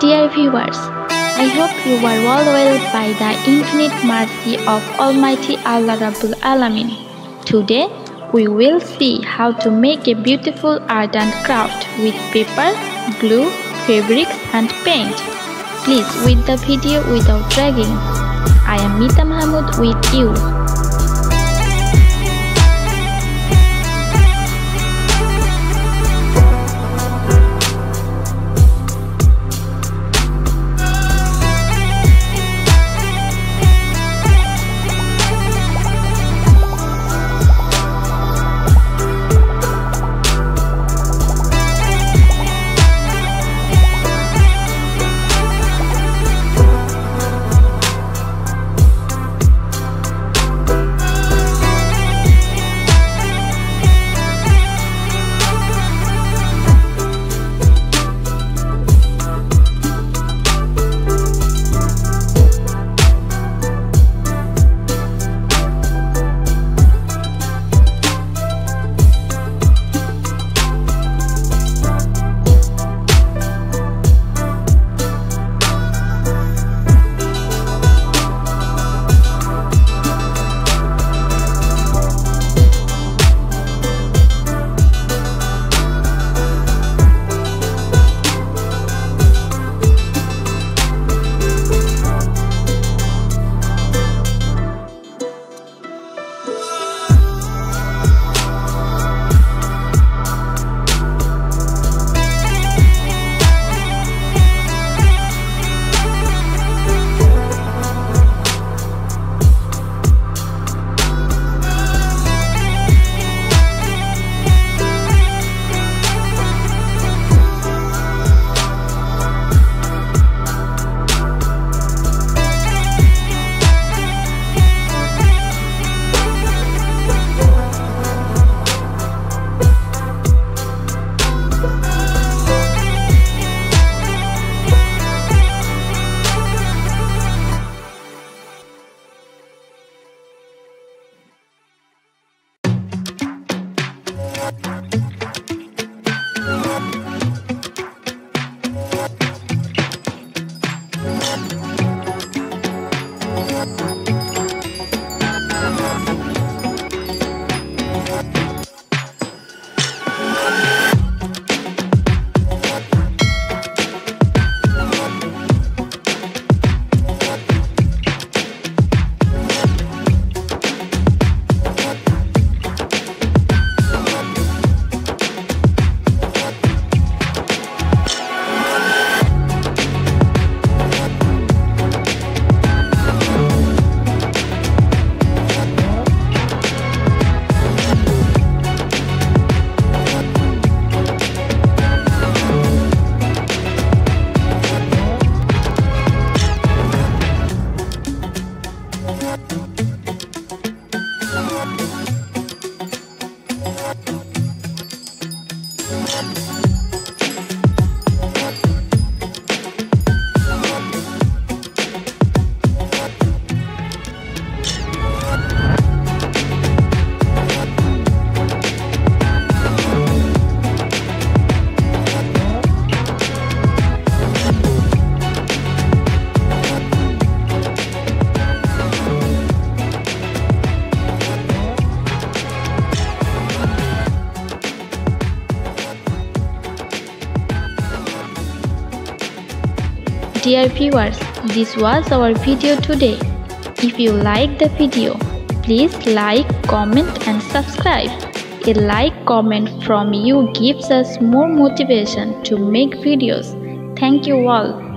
Dear viewers, I hope you are all well by the infinite mercy of Almighty Allah Rabbul Alamin. Today, we will see how to make a beautiful art and craft with paper, glue, fabrics and paint. Please watch the video without dragging. I am Mitu Mahamud with you. Dear viewers, this was our video today. If you like the video, please like, comment and subscribe. A like comment from you gives us more motivation to make videos. Thank you all.